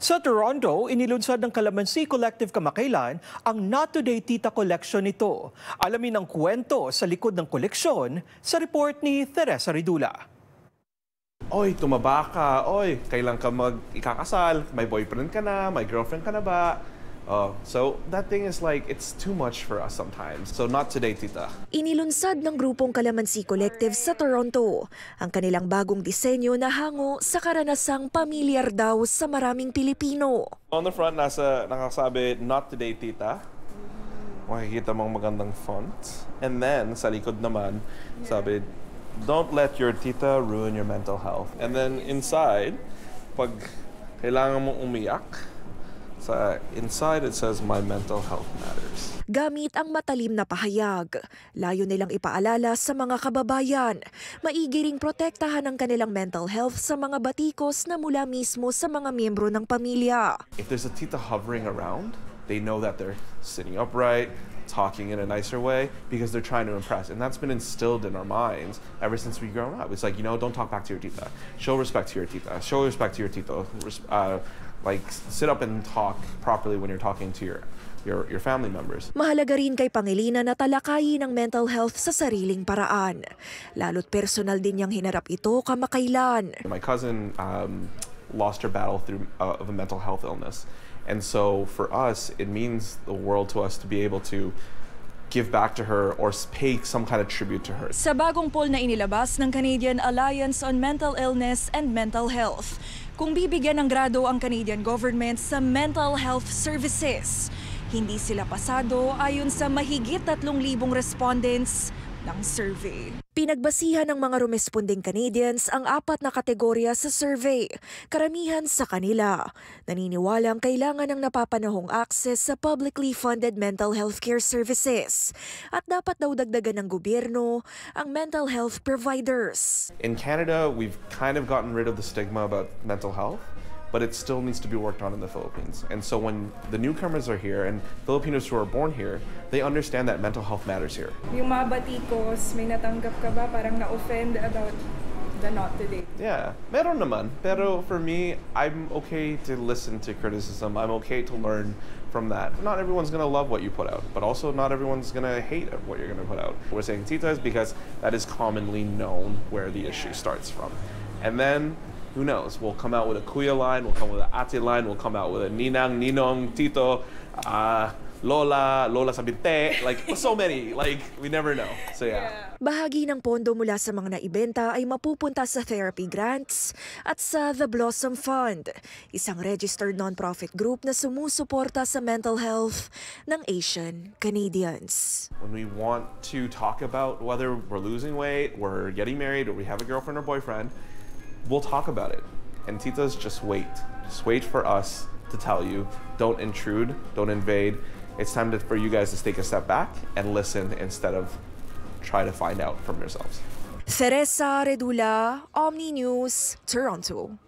Sa Toronto, inilunsad ng Kalamansi Collective kamakailan ang Not Today Tita collection nito. Alamin ang kwento sa likod ng koleksyon sa report ni Teresa Ridula. Oy, tumaba ka. Oy, kailan ka mag-ikakasal? May boyfriend ka na? May girlfriend ka na ba? So that thing is like, it's too much for us sometimes. So not today, tita. Inilunsad ng grupong Kalamansi Collective sa Toronto ang kanilang bagong disenyo na hango sa karanasang pamilyar daw sa maraming Pilipino. On the front, nakasabi, not today, tita. Makikita mong magandang font. And then, sa likod naman, sabi, don't let your tita ruin your mental health. And then inside, pag kailangan mong umiyak, sa inside it says, my mental health matters. Gamit ang matalim na pahayag, layo nilang ipaalala sa mga kababayan, maigiring protektahan ang kanilang mental health sa mga batikos na mula mismo sa mga miyembro ng pamilya. If there's a tita hovering around, they know that they're sitting upright, talking in a nicer way because they're trying to impress. And that's been instilled in our minds ever since we grew up. It's like, you know, don't talk back to your tita. Show respect to your tita. Show respect to your tito. Like, sit up and talk properly when you're talking to your family members. Mahalaga rin kay Pangilinan na talakayin ang mental health sa sariling paraan. Lalo't personal din niyang hinarap ito kamakailan. My cousin lost her battle through of a mental health illness. And so for us, it means the world to us to be able to give back to her or pay some kind of tribute to her. Sa bagong poll na inilabas ng Canadian Alliance on Mental Illness and Mental Health, kung bibigyan ng grado ang Canadian government sa mental health services, hindi sila pasado ayon sa mahigit 3,000 respondents ng survey. Pinagbasihan ng mga rumesponding Canadians ang 4 na kategorya sa survey, karamihan sa kanila. Naniniwalang kailangan ng napapanahong access sa publicly funded mental health care services at dapat daw dagdagan ng gobyerno ang mental health providers. In Canada, we've kind of gotten rid of the stigma about mental health, but it still needs to be worked on in the Philippines. And so when the newcomers are here and Filipinos who are born here, they understand that mental health matters here. Yung mga batikos, may natanggap ka ba parang na-offend about the not today? Yeah, meron naman. Pero for me, I'm okay to listen to criticism. I'm okay to learn from that. Not everyone's gonna love what you put out, but also not everyone's gonna hate what you're gonna put out. We're saying tita is because that is commonly known where the issue starts from. And then, who knows? We'll come out with a kuya line, we'll come with an ate line, we'll come out with a ninang, ninong, tito, lola, lola sabinte, like so many, like we never know. So yeah. Bahagi ng pondo mula sa mga naibenta ay mapupunta sa therapy grants at sa The Blossom Fund, isang registered non-profit group na sumusuporta sa mental health ng Asian Canadians. When we want to talk about whether we're losing weight, we're getting married, or we have a girlfriend or boyfriend, we'll talk about it. And titas, just wait for us to tell you. Don't intrude, don't invade. It's time for you guys to take a step back and listen instead of try to find out from yourselves. Teresa Ridula, Omni News, Toronto.